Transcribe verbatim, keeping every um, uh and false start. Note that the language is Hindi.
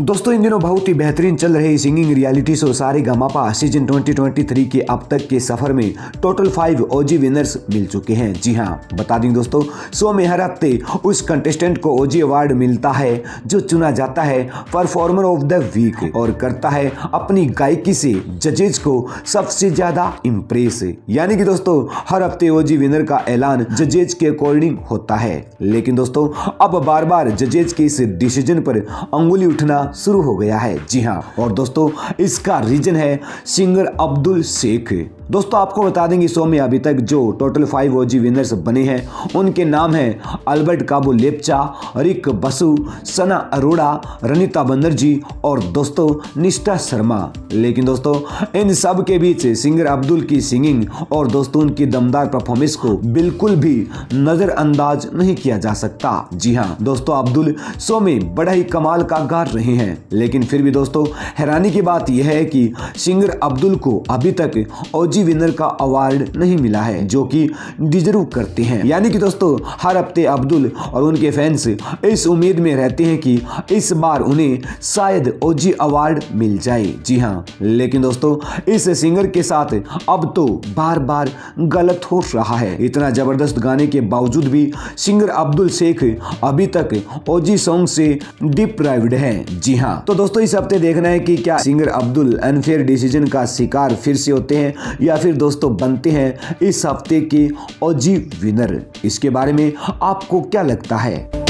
दोस्तों इन दिनों बहुत ही बेहतरीन चल रहे सिंगिंग रियलिटी शो सारे गामापा सीजन दो हज़ार तेईस के अब तक के सफर में टोटल फाइव ओजी विनर्स मिल चुके हैं। जी हां, बता दें दोस्तों, शो में हर हफ्ते उस कंटेस्टेंट को ओजी अवार्ड मिलता है जो चुना जाता है परफॉर्मर ऑफ द वीक और करता है अपनी गायकी से जजेज को सबसे ज्यादा इम्प्रेस। यानी कि दोस्तों हर हफ्ते ओजी विनर का ऐलान जजेज के अकॉर्डिंग होता है, लेकिन दोस्तों अब बार बार जजेज के इस डिसीजन पर अंगुली उठना शुरू हो गया है। जी हाँ, और दोस्तों इसका रीजन है सिंगर अब्दुल शेख। दोस्तों आपको बता देंगे शो में अभी तक जो टोटल फाइव ओजी विनर्स बने हैं उनके नाम हैं अल्बर्ट काबू लेपचा, रिक बसु, सना अरोड़ा, रणिता बनर्जी और दोस्तों निष्ठा शर्मा। लेकिन दोस्तों इन सब के बीच सिंगर अब्दुल की सिंगिंग और दोस्तों उनकी दमदार परफॉर्मेंस को बिल्कुल भी नजरअंदाज नहीं किया जा सकता। जी हाँ दोस्तों, अब्दुल शो में बड़ा ही कमाल का गा रहे हैं, लेकिन फिर भी दोस्तों हैरानी की बात यह है कि सिंगर अब्दुल को अभी तक ओजी विनर का अवार्ड नहीं मिला है जो कि डिजर्व करते हैं। यानी कि दोस्तों हर हफ्ते अब्दुल और उनके फैंस इस उम्मीद में रहते हैं कि इस बार उन्हें शायद ओजी अवार्ड मिल जाए। जी हाँ, लेकिन दोस्तों इस सिंगर के साथ अब तो बार बार गलत हो रहा है। इतना जबरदस्त गाने के बावजूद भी सिंगर अब्दुल शेख अभी तक ओजी सॉन्ग से डिप्राइव्ड है। जी हाँ, तो दोस्तों इस हफ्ते देखना है कि क्या सिंगर अब्दुल अनफेयर डिसीजन का शिकार फिर से होते हैं या फिर दोस्तों बनते हैं इस हफ्ते के ओजी विनर। इसके बारे में आपको क्या लगता है?